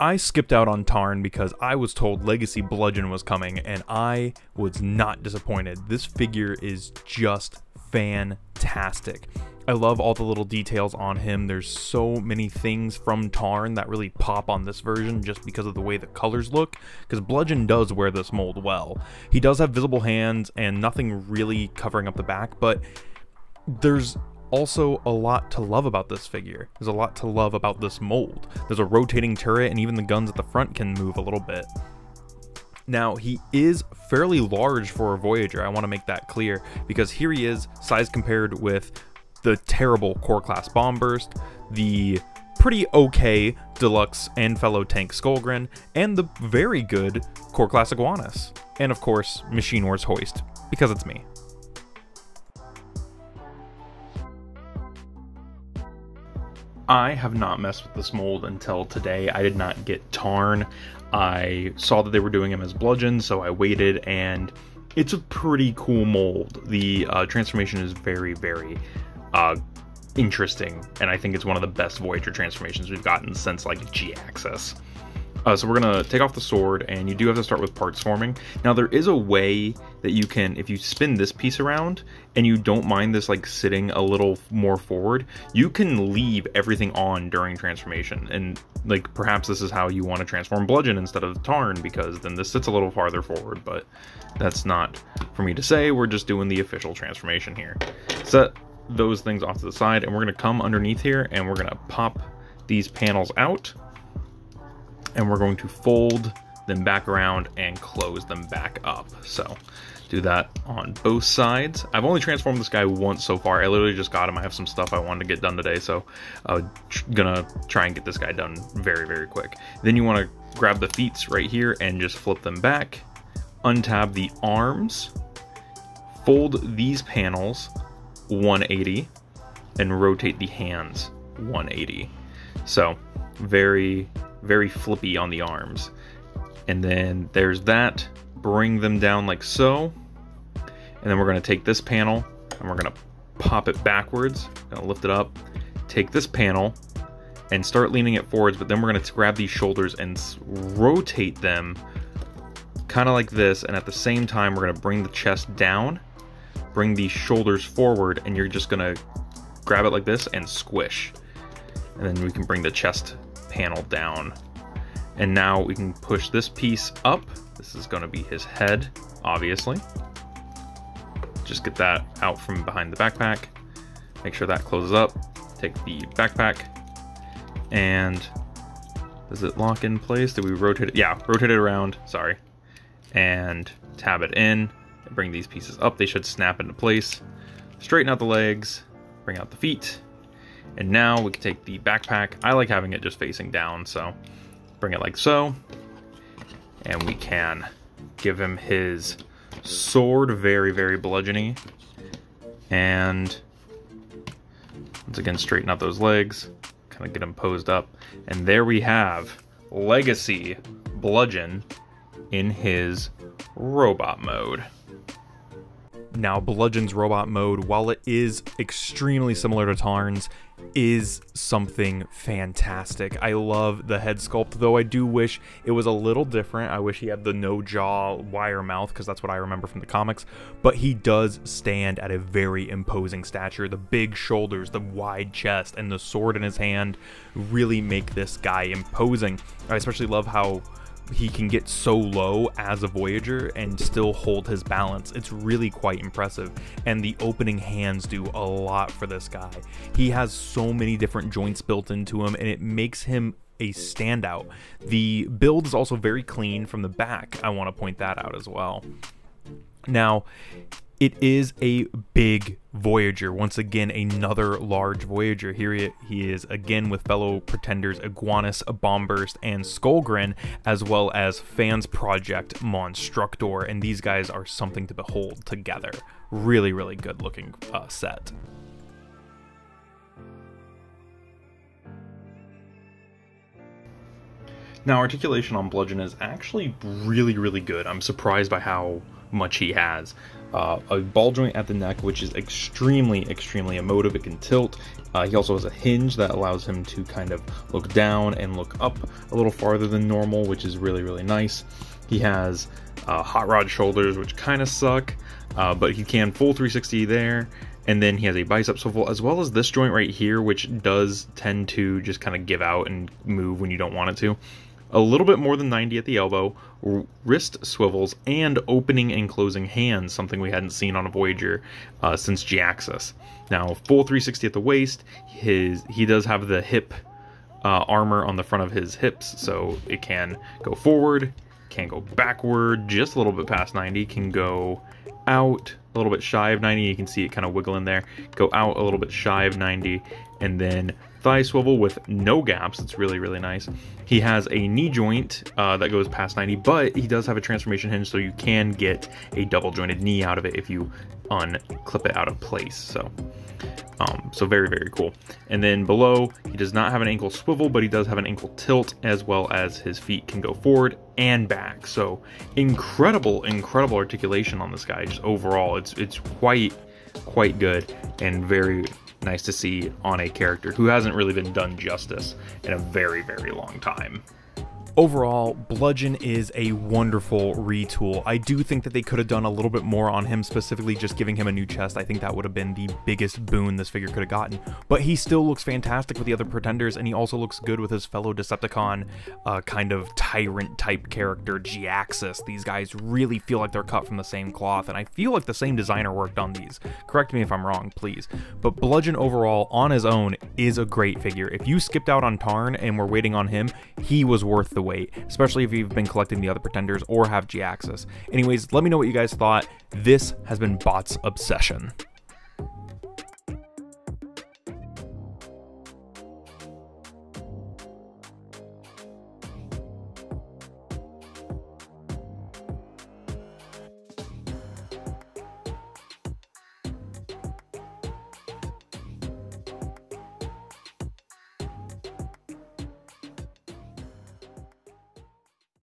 I skipped out on Tarn because I was told Legacy Bludgeon was coming, and I was not disappointed. This figure is just fantastic. I love all the little details on him. There's so many things from Tarn that really pop on this version just because of the way the colors look, because Bludgeon does wear this mold well. He does have visible hands and nothing really covering up the back, but there's also a lot to love about this figure. There's a lot to love about this mold. There's a rotating turret, and even the guns at the front can move a little bit. Now, he is fairly large for a Voyager. I want to make that clear, because here he is, size compared with the terrible core class Bomb-Burst, the pretty okay deluxe and fellow tank Skullgrin, and the very good core class Iguanus, and of course Machine Wars Hoist, because it's me. I have not messed with this mold until today. I did not get Tarn. I saw that they were doing him as Bludgeon, so I waited, and it's a pretty cool mold. The transformation is very, very interesting, and I think it's one of the best Voyager transformations we've gotten since like G-Access. So we're gonna take off the sword, and you do have to start with parts forming. Now there is a way that you can, if you spin this piece around and you don't mind this like sitting a little more forward, you can leave everything on during transformation, and like perhaps this is how you want to transform Bludgeon instead of Tarn, because then this sits a little farther forward, but that's not for me to say. We're just doing the official transformation here. So those things off to the side, and we're going to come underneath here, and we're going to pop these panels out, and we're going to fold them back around and close them back up. So do that on both sides. I've only transformed this guy once so far. I literally just got him. I have some stuff I wanted to get done today, so I'm gonna try and get this guy done very, very quick. Then you want to grab the feet right here and just flip them back, untab the arms, fold these panels 180, and rotate the hands 180. So very, very flippy on the arms. And then there's that. Bring them down like so. And then we're going to take this panel and we're going to pop it backwards. Going to lift it up. Take this panel and start leaning it forwards. But then we're going to grab these shoulders and rotate them kind of like this. And at the same time, we're going to bring the chest down. Bring these shoulders forward, and you're just gonna grab it like this and squish, and then we can bring the chest panel down, and now we can push this piece up. This is gonna be his head, obviously. Just get that out from behind the backpack, make sure that closes up, take the backpack, and does it lock in place? Did we rotate it? Yeah, rotate it around, sorry, and tab it in. Bring these pieces up, they should snap into place. Straighten out the legs, bring out the feet, and now we can take the backpack. I like having it just facing down, so bring it like so, and we can give him his sword, very, very bludgeony, and once again straighten out those legs, kind of get him posed up, and there we have Legacy Bludgeon in his robot mode. Now, Bludgeon's robot mode, while it is extremely similar to Tarn's, is something fantastic. I love the head sculpt, though I do wish it was a little different. I wish he had the no jaw wire mouth, because that's what I remember from the comics, but he does stand at a very imposing stature. The big shoulders, the wide chest, and the sword in his hand really make this guy imposing. I especially love how he can get so low as a Voyager and still hold his balance. It's really quite impressive, and the opening hands do a lot for this guy. He has so many different joints built into him, and it makes him a standout. The build is also very clean from the back. I want to point that out as well. Now, it is a big Voyager, once again another large Voyager. Here he is again with fellow pretenders Iguanus, Bomb-Burst, and Skullgrin, as well as Fans Project Monstructor, and these guys are something to behold together. Really, really good looking set. Now, articulation on Bludgeon is actually really, really good. I'm surprised by how much he has. A ball joint at the neck, which is extremely emotive. It can tilt. He also has a hinge that allows him to kind of look down and look up a little farther than normal, which is really nice. He has hot rod shoulders, which kind of suck, but he can full 360 there. And then he has a bicep swivel, as well as this joint right here, which does tend to just kind of give out and move when you don't want it to. A little bit more than 90 at the elbow, wrist swivels, and opening and closing hands, something we hadn't seen on a Voyager since G-Axis. Now, full 360 at the waist, he does have the hip armor on the front of his hips, so it can go forward, can go backward, just a little bit past 90, can go out a little bit shy of 90, you can see it kind of wiggle in there, go out a little bit shy of 90, and then thigh swivel with no gaps. It's really nice. He has a knee joint that goes past 90, but he does have a transformation hinge, so you can get a double jointed knee out of it if you unclip it out of place. So so very cool. And then below, he does not have an ankle swivel, but he does have an ankle tilt, as well as his feet can go forward and back. So incredible articulation on this guy. Just overall, it's quite good and very nice to see on a character who hasn't really been done justice in a very long time. Overall, Bludgeon is a wonderful retool. I do think that they could have done a little bit more on him, specifically just giving him a new chest. I think that would have been the biggest boon this figure could have gotten. But he still looks fantastic with the other Pretenders, and he also looks good with his fellow Decepticon, kind of tyrant-type character, G-Axis. These guys really feel like they're cut from the same cloth, and I feel like the same designer worked on these. Correct me if I'm wrong, please. But Bludgeon overall, on his own, is a great figure. If you skipped out on Tarn and were waiting on him, he was worth the wait, especially if you've been collecting the other Pretenders or have G-Axis. Anyways, let me know what you guys thought. This has been Bot's Obsession.